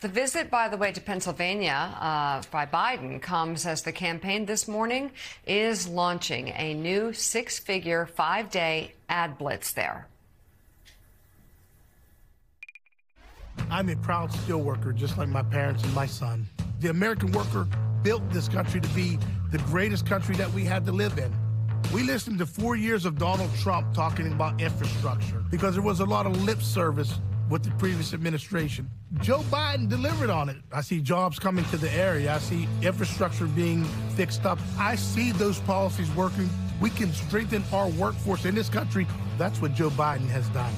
The visit, by the way, to Pennsylvania by Biden comes as the campaign this morning is launching a new six-figure, five-day ad blitz there. I'm a proud steelworker, just like my parents and my son. The American worker built this country to be the greatest country that we had to live in. We listened to 4 years of Donald Trump talking about infrastructure because there was a lot of lip service with the previous administration. Joe Biden delivered on it. I see jobs coming to the area. I see infrastructure being fixed up. I see those policies working. We can strengthen our workforce in this country. That's what Joe Biden has done.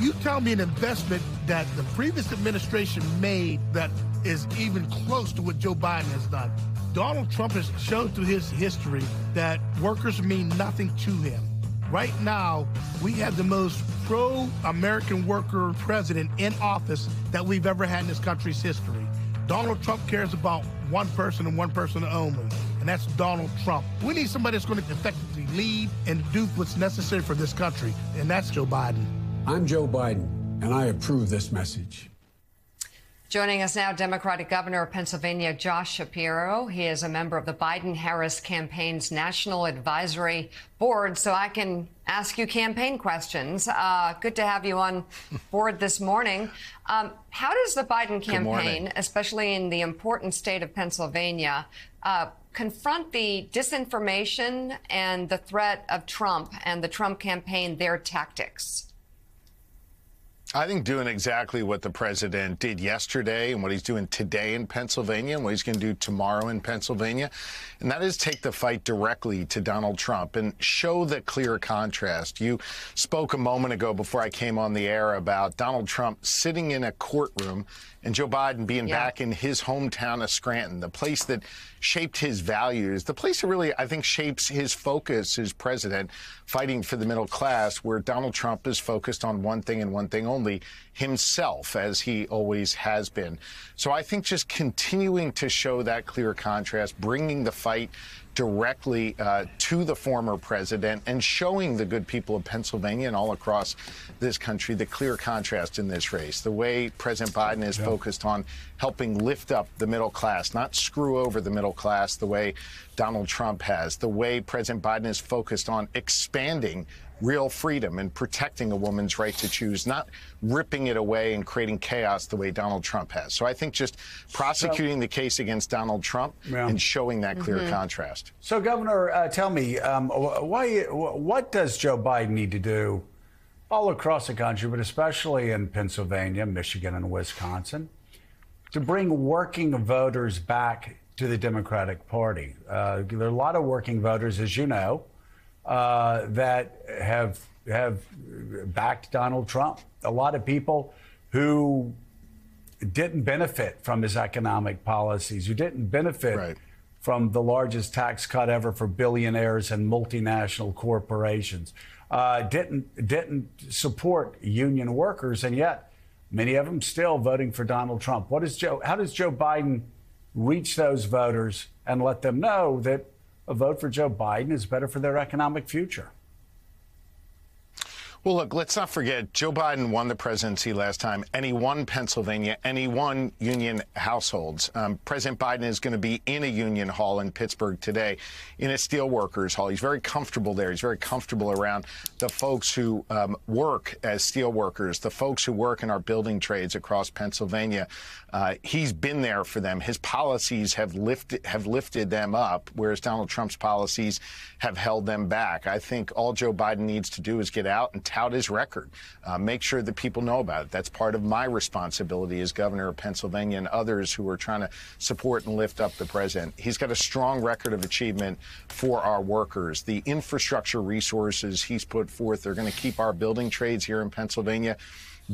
You tell me an investment that the previous administration made that is even close to what Joe Biden has done. Donald Trump has shown through his history that workers mean nothing to him. Right now, we have the most pro-American worker president in office that we've ever had in this country's history. Donald Trump cares about one person and one person only, and that's Donald Trump. We need somebody that's going to effectively lead and do what's necessary for this country, and that's Joe Biden. I'm Joe Biden, and I approve this message. Joining us now, Democratic Governor of Pennsylvania, Josh Shapiro. He is a member of the Biden-Harris campaign's National Advisory Board, so I can ask you campaign questions. Good to have you on board this morning. How does the Biden campaign, especially in the important state of Pennsylvania, confront the disinformation and the threat of Trump and the Trump campaign, their tactics? I think doing exactly what the president did yesterday and what he's doing today in Pennsylvania and what he's going to do tomorrow in Pennsylvania, and that is take the fight directly to Donald Trump and show the clear contrast. You spoke a moment ago before I came on the air about Donald Trump sitting in a courtroom and Joe Biden being back in his hometown of Scranton, the place that shaped his values, the place that really, I think, shapes his focus as president, fighting for the middle class, where Donald Trump is focused on one thing and one thing only. Himself, as he always has been. So I think just continuing to show that clear contrast, bringing the fight directly to the former president and showing the good people of Pennsylvania and all across this country the clear contrast in this race, the way President Biden is focused on helping lift up the middle class, not screw over the middle class the way Donald Trump has, the way President Biden is focused on expanding real freedom and protecting a woman's right to choose, not ripping it away and creating chaos the way Donald Trump has. So I think just prosecuting the case against Donald Trump and showing that clear contrast. So, Governor, tell me, what does Joe Biden need to do all across the country, but especially in Pennsylvania, Michigan, and Wisconsin, to bring working voters back to the Democratic Party? There are a lot of working voters, as you know, that have backed Donald Trump. A lot of people who didn't benefit from his economic policies, who didn't benefit from the largest tax cut ever for billionaires and multinational corporations, didn't support union workers, and yet many of them still voting for Donald Trump. What is Joe? How does Joe Biden reach those voters and let them know that a vote for Joe Biden is better for their economic future? Well, look, let's not forget, Joe Biden won the presidency last time, and he won Pennsylvania, and he won union households. President Biden is going to be in a union hall in Pittsburgh today, in a steelworkers hall. He's very comfortable there. He's very comfortable around the folks who work as steelworkers, the folks who work in our building trades across Pennsylvania. He's been there for them. His policies have lifted them up, whereas Donald Trump's policies have held them back. I think all Joe Biden needs to do is get out and tout his record, make sure that people know about it. That's part of my responsibility as governor of Pennsylvania and others who are trying to support and lift up the president. He's got a strong record of achievement for our workers. The infrastructure resources he's put forth are going to keep our building trades here in Pennsylvania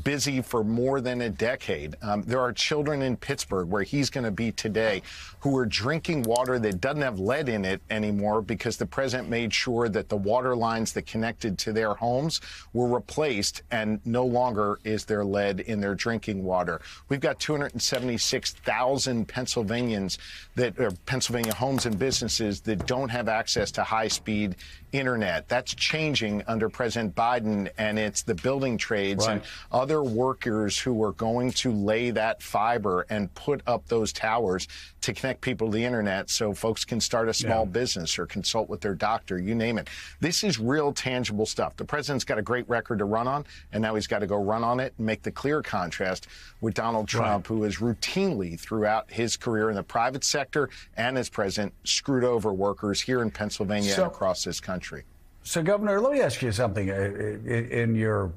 busy for more than a decade. There are children in Pittsburgh, where he's going to be today, who are drinking water that doesn't have lead in it anymore because the president made sure that the water lines that connected to their homes were replaced, and no longer is there lead in their drinking water. We've got 276,000 Pennsylvanians that are Pennsylvania homes and businesses that don't have access to high-speed internet. That's changing under President Biden, and it's the building trades and other workers who are going to lay that fiber and put up those towers to connect people to the internet so folks can start a small business or consult with their doctor, you name it. This is real tangible stuff. The president's got a great record to run on, and now he's got to go run on it and make the clear contrast with Donald Trump, who has routinely throughout his career in the private sector and as president screwed over workers here in Pennsylvania and across this country. So, Governor, let me ask you something. In your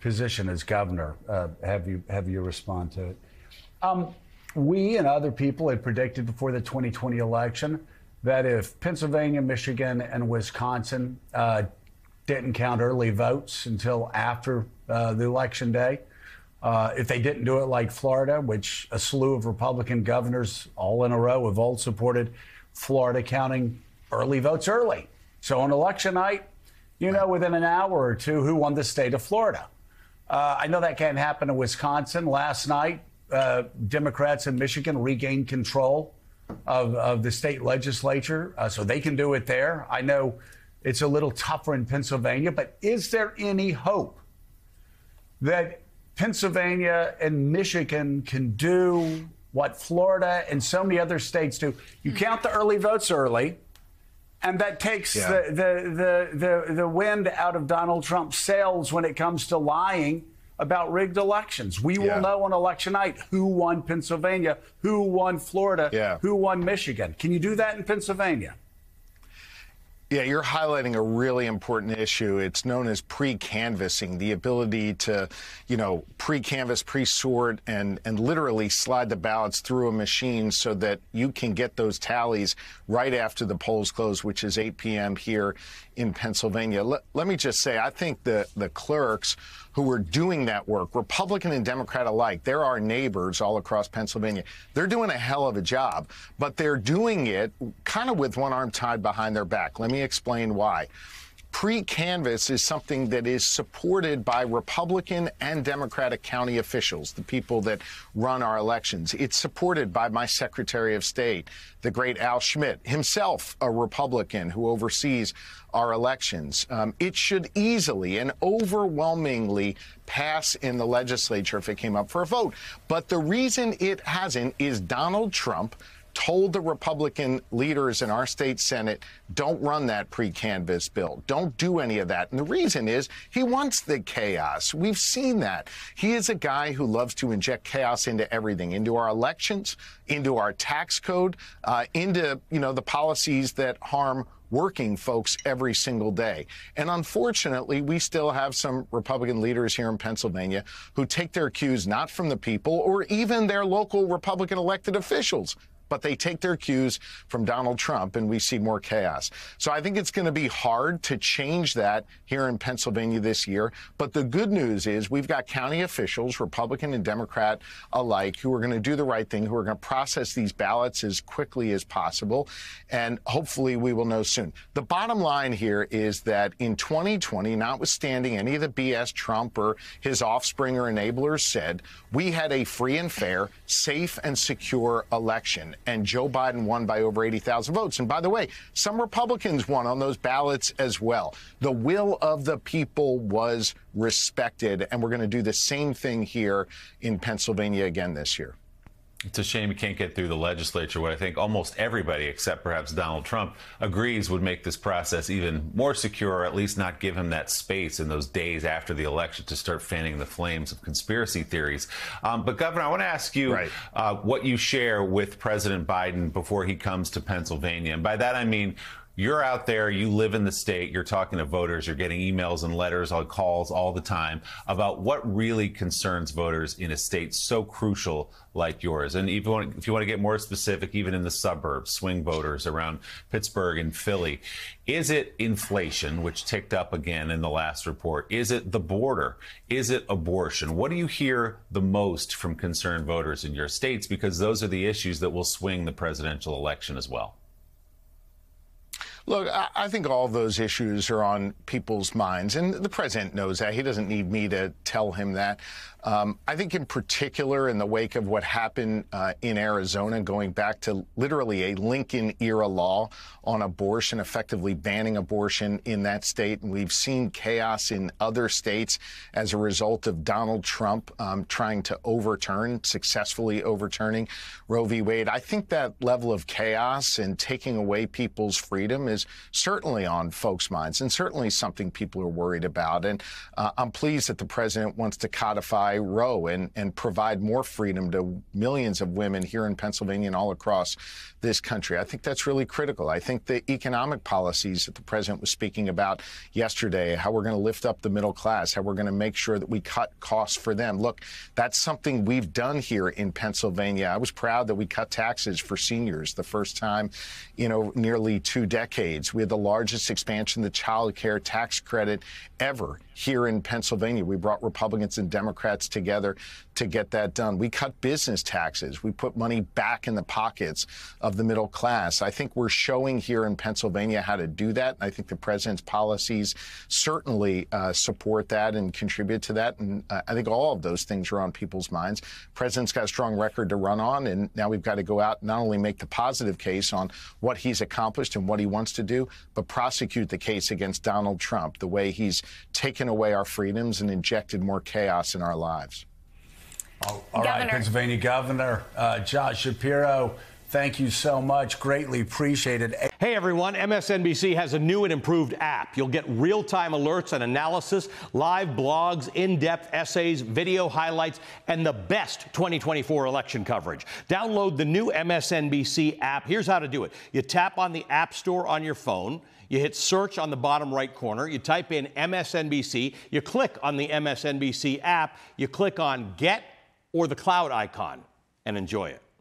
position as governor, have you respond to it? We and other people had predicted before the 2020 election that if Pennsylvania, Michigan, and Wisconsin didn't count early votes until after the election day, if they didn't do it like Florida, which a slew of Republican governors all in a row have all supported Florida counting early votes early. So on election night, you know within an hour or two who won the state of Florida. I know that can't happen in Wisconsin. Last night, Democrats in Michigan regained control of the state legislature, so they can do it there. I know it's a little tougher in Pennsylvania, but is there any hope that Pennsylvania and Michigan can do what Florida and so many other states do? You count the early votes early, and that takes the wind out of Donald Trump's sails when it comes to lying about rigged elections. We will know on election night who won Pennsylvania, who won Florida, who won Michigan. Can you do that in Pennsylvania? Yeah, you're highlighting a really important issue. It's known as pre-canvassing, the ability to, you know, pre-canvass, pre-sort, and literally slide the ballots through a machine so that you can get those tallies right after the polls close, which is 8 p.m. here in Pennsylvania. Let me just say, I think the clerks who are doing that work, Republican and Democrat alike, they're our neighbors all across Pennsylvania. They're doing a hell of a job, but they're doing it kind of with one arm tied behind their back. Let me explain why. Pre-canvass is something that is supported by Republican and Democratic county officials, the people that run our elections. It's supported by my Secretary of State, the great Al Schmidt, himself a Republican who oversees our elections. It should easily and overwhelmingly pass in the legislature if it came up for a vote. But the reason it hasn't is Donald Trump told the Republican leaders in our state Senate, don't run that pre-canvass bill. Don't do any of that. And the reason is he wants the chaos. We've seen that. He is a guy who loves to inject chaos into everything, into our elections, into our tax code, into, you know, the policies that harm working folks every single day. And unfortunately, we still have some Republican leaders here in Pennsylvania who take their cues not from the people or even their local Republican elected officials, but they take their cues from Donald Trump, and we see more chaos. So I think it's going to be hard to change that here in Pennsylvania this year. But the good news is we've got county officials, Republican and Democrat alike, who are going to do the right thing, who are going to process these ballots as quickly as possible. And hopefully we will know soon. The bottom line here is that in 2020, notwithstanding any of the BS Trump or his offspring or enablers said, we had a free and fair, safe and secure election. And Joe Biden won by over 80,000 votes. And by the way, some Republicans won on those ballots as well. The will of the people was respected, and we're going to do the same thing here in Pennsylvania again this year. It's a shame we can't get through the legislature, what I think almost everybody, except perhaps Donald Trump, agrees would make this process even more secure, or at least not give him that space in those days after the election to start fanning the flames of conspiracy theories. But, Governor, I want to ask you what you share with President Biden before he comes to Pennsylvania. And by that I mean, you're out there, you live in the state, you're talking to voters, you're getting emails and letters on calls all the time about what really concerns voters in a state so crucial like yours. And if you want to get more specific, even in the suburbs, swing voters around Pittsburgh and Philly, is it inflation, which ticked up again in the last report? Is it the border? Is it abortion? What do you hear the most from concerned voters in your states? Because those are the issues that will swing the presidential election as well. Look, I think all those issues are on people's minds, and the president knows that. He doesn't need me to tell him that. I think in particular, in the wake of what happened in Arizona, going back to literally a Lincoln-era law on abortion, effectively banning abortion in that state, and we've seen chaos in other states as a result of Donald Trump trying to overturn, successfully overturning Roe v. Wade. I think that level of chaos and taking away people's freedom is certainly on folks' minds and certainly something people are worried about. And I'm pleased that the president wants to codify Roe and provide more freedom to millions of women here in Pennsylvania and all across this country. I think that's really critical. I think the economic policies that the president was speaking about yesterday, how we're going to lift up the middle class, how we're going to make sure that we cut costs for them. Look, that's something we've done here in Pennsylvania. I was proud that we cut taxes for seniors the first time, nearly 2 decades. We had the largest expansion of the child care tax credit ever here in Pennsylvania. We brought Republicans and Democrats together to get that done. We cut business taxes. We put money back in the pockets of the middle class. I think we're showing here in Pennsylvania how to do that. I think the president's policies certainly support that and contribute to that. And I think all of those things are on people's minds. The president's got a strong record to run on, and now we've got to go out and not only make the positive case on what he's accomplished and what he wants to do, but prosecute the case against Donald Trump, the way he's taken away our freedoms and injected more chaos in our lives. All right, Pennsylvania Governor Josh Shapiro, thank you so much. Greatly appreciated. Hey, everyone. MSNBC has a new and improved app. You'll get real-time alerts and analysis, live blogs, in-depth essays, video highlights, and the best 2024 election coverage. Download the new MSNBC app. Here's how to do it. You tap on the App Store on your phone. You hit search on the bottom right corner. You type in MSNBC. You click on the MSNBC app. You click on Get or the cloud icon and enjoy it.